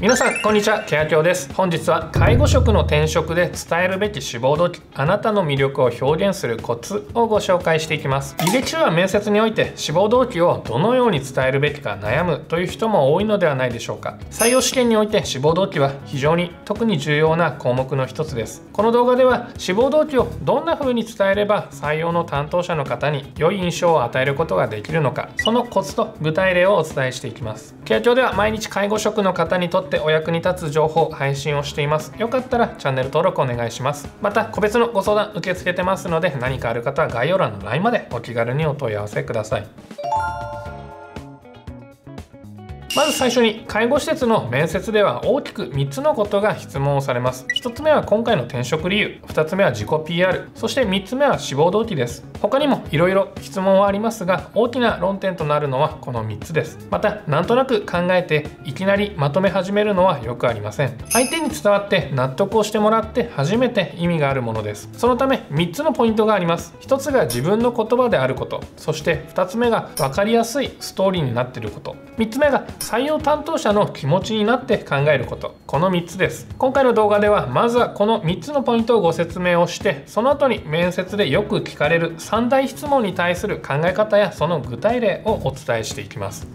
皆さんこんにちは、ケアキョウです。本日は介護職の転職で伝えるべき志望動機、あなたの魅力を表現するコツをご紹介していきます。履歴書や面接において志望動機をどのように伝えるべきか悩むという人も多いのではないでしょうか。採用試験において志望動機は非常に特に重要な項目の一つです。この動画では志望動機をどんな風に伝えれば採用の担当者の方に良い印象を与えることができるのか、そのコツと具体例をお伝えしていきます。ケアキョウでは毎日介護職の方にとってお役に立つ情報配信をしています。よかったらチャンネル登録お願いします。また個別のご相談受け付けてますので、何かある方は概要欄の LINE までお気軽にお問い合わせください。まず最初に、介護施設の面接では大きく3つのことが質問をされます。1つ目は今回の転職理由、2つ目は自己 PR、 そして3つ目は志望動機です。他にもいろいろ質問はありますが、大きな論点となるのはこの3つです。またなんとなく考えていきなりまとめ始めるのはよくありません。相手に伝わって納得をしてもらって初めて意味があるものです。そのため3つのポイントがあります。1つが自分の言葉であること、そして2つ目が分かりやすいストーリーになっていること、3つ目が採用担当者の気持ちになって考えること、この3つです。今回の動画ではまずはこの3つのポイントをご説明をして、その後に面接でよく聞かれる3大質問に対する考え方やその具体例をお伝えしていきます。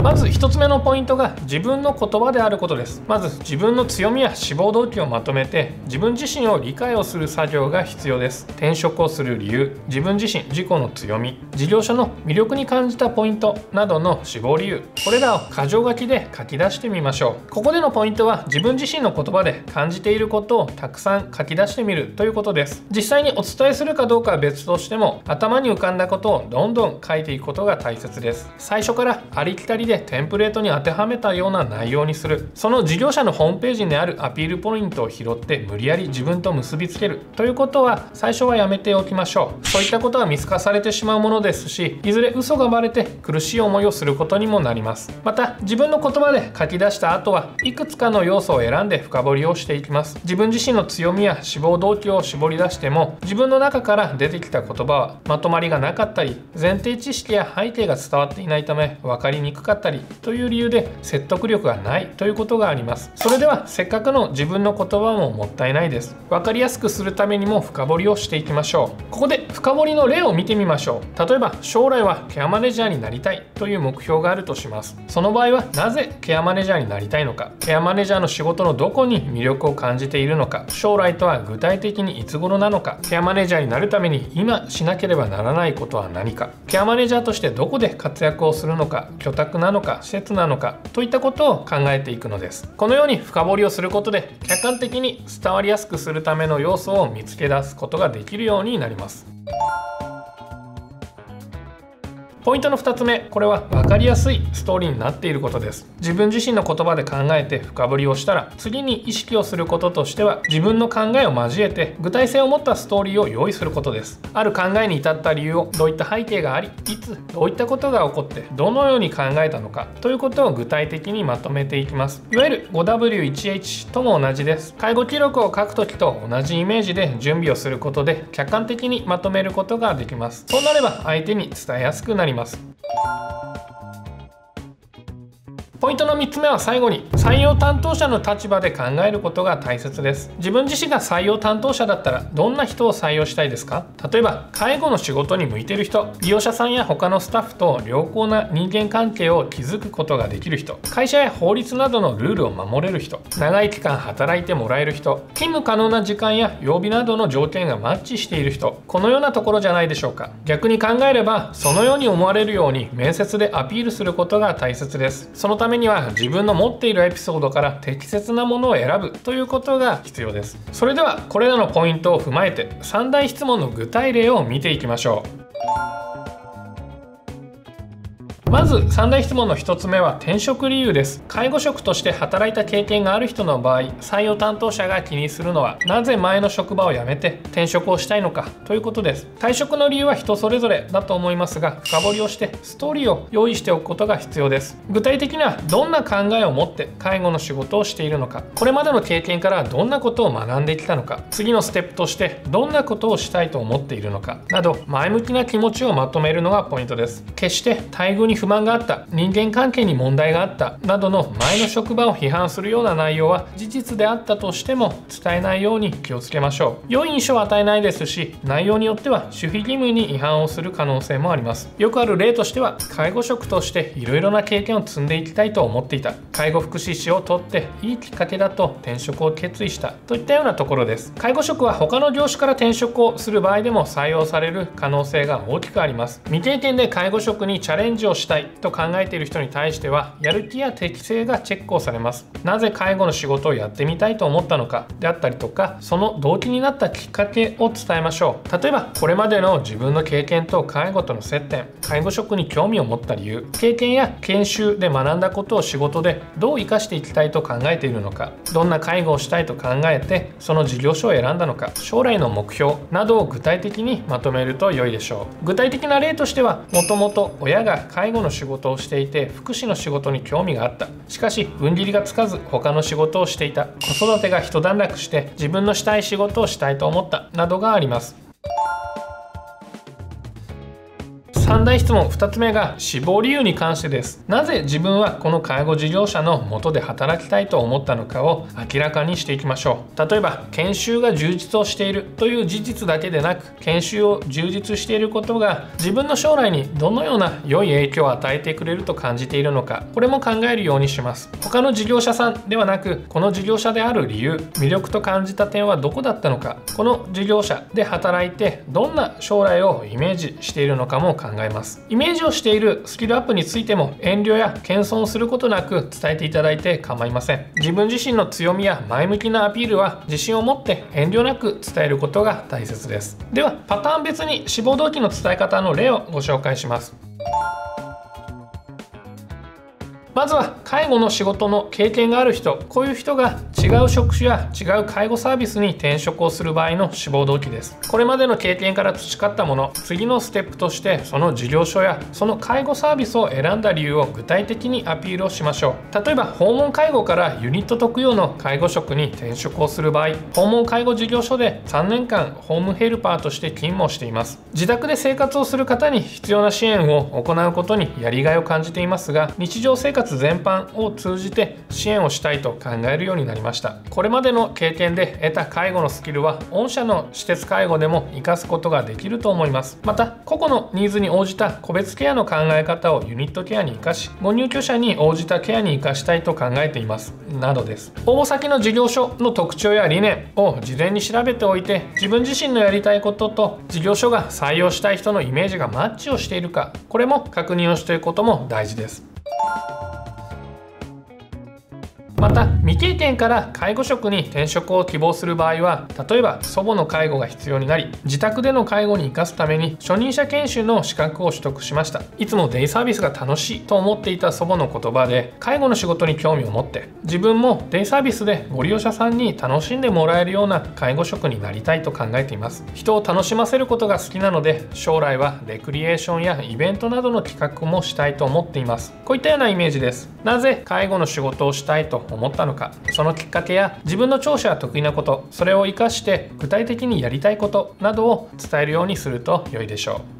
まず1つ目のポイントが自分の言葉であることです。まず自分の強みや志望動機をまとめて自分自身を理解をする作業が必要です。転職をする理由、自分自身自己の強み、事業所の魅力に感じたポイントなどの志望理由、これらを箇条書きで書き出してみましょう。ここでのポイントは自分自身の言葉で感じていることをたくさん書き出してみるということです。実際にお伝えするかどうかは別としても、頭に浮かんだことをどんどん書いていくことが大切です。最初からありきたりでテンプレートに当てはめたような内容にする、その事業者のホームページにあるアピールポイントを拾って無理やり自分と結びつけるということは最初はやめておきましょう。そういったことは見透かされてしまうものですし、いずれ嘘がバレて苦しい思いをすることにもなります。また自分の言葉で書き出した後はいくつかの要素を選んで深掘りをしていきます。自分自身の強みや志望動機を絞り出しても、自分の中から出てきた言葉はまとまりがなかったり、前提知識や背景が伝わっていないため分かりにくかったりという理由で説得力がないということがあります。それではせっかくの自分の言葉ももったいないです。分かりやすくするためにも深掘りをしていきましょう。ここで深掘りの例を見てみましょう。例えば将来はケアマネージャーになりたいという目標があるとします。その場合はなぜケアマネージャーになりたいのか、ケアマネージャーの仕事のどこに魅力を感じているのか、将来とは具体的にいつ頃なのか、ケアマネージャーになるために今しなければならないことは何か、ケアマネージャーとしてどこで活躍をするのか、居宅なのか施設なのかといったことを考えていくのです。このように深掘りをすることで客観的に伝わりやすくするための要素を見つけ出すことができるようになります。ポイントの2つ目、これは分かりやすいストーリーになっていることです。自分自身の言葉で考えて深掘りをしたら、次に意識をすることとしては自分の考えを交えて具体性を持ったストーリーを用意することです。ある考えに至った理由を、どういった背景があり、いつどういったことが起こって、どのように考えたのかということを具体的にまとめていきます。いわゆる 5W1H とも同じです。介護記録を書くときと同じイメージで準備をすることで客観的にまとめることができます。そうなれば相手に伝えやすくなります。ポイントの3つ目は最後に採用担当者の立場で考えることが大切です。自分自身が採用担当者だったらどんな人を採用したいですか？例えば介護の仕事に向いている人、利用者さんや他のスタッフと良好な人間関係を築くことができる人、会社や法律などのルールを守れる人、長い期間働いてもらえる人、勤務可能な時間や曜日などの条件がマッチしている人、このようなところじゃないでしょうか。逆に考えればそのように思われるように面接でアピールすることが大切です。そのためには自分の持っているエピソードから適切なものを選ぶということが必要です。それではこれらのポイントを踏まえて3大質問の具体例を見ていきましょう。まず3大質問の1つ目は転職理由です。介護職として働いた経験がある人の場合、採用担当者が気にするのはなぜ前の職場を辞めて転職をしたいのかということです。退職の理由は人それぞれだと思いますが、深掘りをしてストーリーを用意しておくことが必要です。具体的にはどんな考えを持って介護の仕事をしているのか、これまでの経験からどんなことを学んできたのか、次のステップとしてどんなことをしたいと思っているのかなど、前向きな気持ちをまとめるのがポイントです。決して待遇に不満があった、人間関係に問題があったなどの前の職場を批判するような内容は事実であったとしても伝えないように気をつけましょう。良い印象を与えないですし、内容によっては守秘義務に違反をする可能性もあります。よくある例としては、介護職としていろいろな経験を積んでいきたいと思っていた、介護福祉士を取っていいきっかけだと転職を決意したといったようなところです。介護職は他の業種から転職をする場合でも採用される可能性が大きくあります。未経験で介護職にチャレンジをしたいと考えている人に対しては、やる気や適性がチェックをされます。なぜ介護の仕事をやってみたいと思ったのかであったりとか、その動機になったきっかけを伝えましょう。例えばこれまでの自分の経験と介護との接点、介護職に興味を持った理由、経験や研修で学んだことを仕事でどう生かしていきたいと考えているのか、どんな介護をしたいと考えてその事業所を選んだのか、将来の目標などを具体的にまとめると良いでしょう。具体的な例としては、もともと親が介護の仕事をしていて福祉の仕事に興味があった、しかし分切りがつかず他の仕事をしていた、子育てが一段落して自分のしたい仕事をしたいと思ったなどがあります。3大質問2つ目が志望理由に関してです。なぜ自分はこの介護事業者の下で働きたいと思ったのかを明らかにしていきましょう。例えば研修が充実をしているという事実だけでなく、研修を充実していることが自分の将来にどのような良い影響を与えてくれると感じているのか、これも考えるようにします。他の事業者さんではなく、この事業者である理由、魅力と感じた点はどこだったのか、この事業者で働いてどんな将来をイメージしているのかも考えます。イメージをしているスキルアップについても遠慮や謙遜することなく伝えていただいて構いません。自分自身の強みや前向きなアピールは自信を持って遠慮なく伝えることが大切です。ではパターン別に志望動機の伝え方の例をご紹介します。まずは介護の仕事の経験がある人、こういう人が違う職種や違う介護サービスに転職をする場合の志望動機です。これまでの経験から培ったもの、次のステップとしてその事業所やその介護サービスを選んだ理由を具体的にアピールをしましょう。例えば訪問介護からユニット特有の介護職に転職をする場合、訪問介護事業所で3年間ホームヘルパーとして勤務をしています。自宅で生活をする方に必要な支援を行うことにやりがいを感じていますが、日常生活全般を通じて支援をしたいと考えるようになりました。これまでの経験で得た介護のスキルは御社の施設介護でも活かすことができると思います。また個々のニーズに応じた個別ケアの考え方をユニットケアに活かし、ご入居者に応じたケアに活かしたいと考えていますなどです。応募先の事業所の特徴や理念を事前に調べておいて、自分自身のやりたいことと事業所が採用したい人のイメージがマッチをしているか、これも確認をしていくことも大事です。また未経験から介護職に転職を希望する場合は、例えば祖母の介護が必要になり自宅での介護に生かすために初任者研修の資格を取得しました。いつもデイサービスが楽しいと思っていた祖母の言葉で、介護の仕事に興味を持って自分もデイサービスでご利用者さんに楽しんでもらえるような介護職になりたいと考えています。人を楽しませることが好きなので、将来はレクリエーションやイベントなどの企画もしたいと思っています。こういったようなイメージです。なぜ介護の仕事をしたいと思ったのか、そのきっかけや自分の長所や得意なこと、それを活かして具体的にやりたいことなどを伝えるようにすると良いでしょう。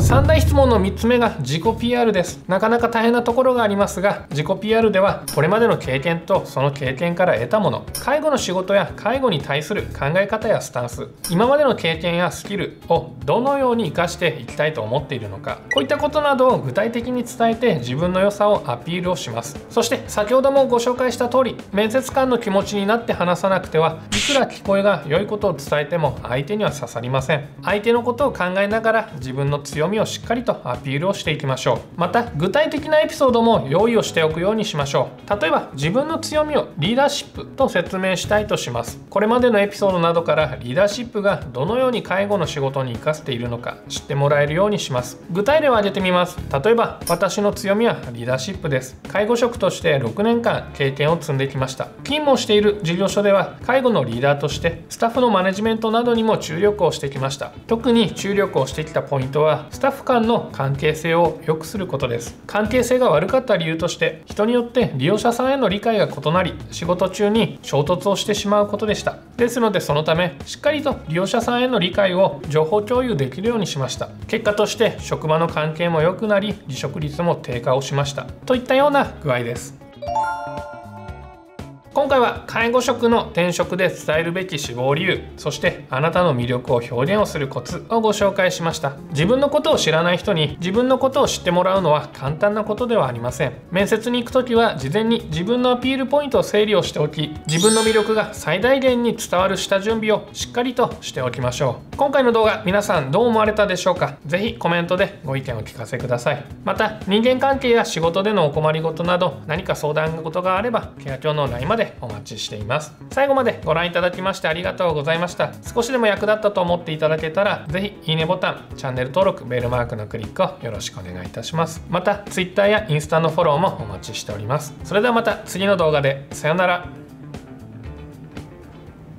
3大質問の3つ目が自己 PR です。なかなか大変なところがありますが、自己 PR ではこれまでの経験とその経験から得たもの、介護の仕事や介護に対する考え方やスタンス、今までの経験やスキルをどのように活かしていきたいと思っているのか、こういったことなどを具体的に伝えて自分の良さをアピールをします。そして先ほどもご紹介した通り、面接官の気持ちになって話さなくては、いくら聞こえが良いことを伝えても相手には刺さりません。相手のことを考えながら自分の強みをしっかりとアピールをしていきましょう。また具体的なエピソードも用意をしておくようにしましょう。例えば自分の強みをリーダーシップと説明したいとします。これまでのエピソードなどからリーダーシップがどのように介護の仕事に生かせているのか知ってもらえるようにします。具体例を挙げてみます。例えば私の強みはリーダーシップです。介護職として6年間経験を積んできました。勤務をしている事業所では介護のリーダーとしてスタッフのマネジメントなどにも注力をしてきました。特に注力をしてきたポイントは、スタッフか不可の関係性を良くすることです。関係性が悪かった理由として、人によって利用者さんへの理解が異なり、仕事中に衝突をしてしまうことでした。ですので、そのためしっかりと利用者さんへの理解を情報共有できるようにしました。結果として職場の関係も良くなり、離職率も低下をしましたといったような具合です。今回は介護職の転職で伝えるべき志望理由、そしてあなたの魅力を表現をするコツをご紹介しました。自分のことを知らない人に自分のことを知ってもらうのは簡単なことではありません。面接に行くときは事前に自分のアピールポイントを整理をしておき、自分の魅力が最大限に伝わる下準備をしっかりとしておきましょう。今回の動画、皆さんどう思われたでしょうか？ぜひコメントでご意見を聞かせください。また、人間関係や仕事でのお困りごとなど、何か相談事があればケア協の LINE までお待ちしています。最後までご覧いただきましてありがとうございました。少しでも役立ったと思っていただけたら、ぜひいいねボタン、チャンネル登録、ベルマークのクリックをよろしくお願いいたします。また Twitter やインスタのフォローもお待ちしております。それではまた次の動画で。さようなら。